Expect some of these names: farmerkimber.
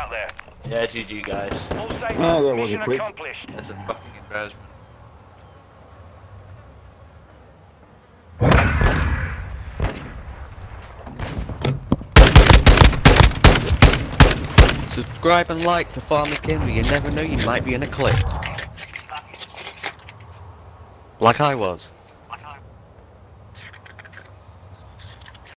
out there. Yeah, GG guys. All safe. Oh, that wasn't quick. Accomplished. That's a fucking embarrassment. Subscribe and like to farmerkimber. You never know, you might be in a clip. Like I was.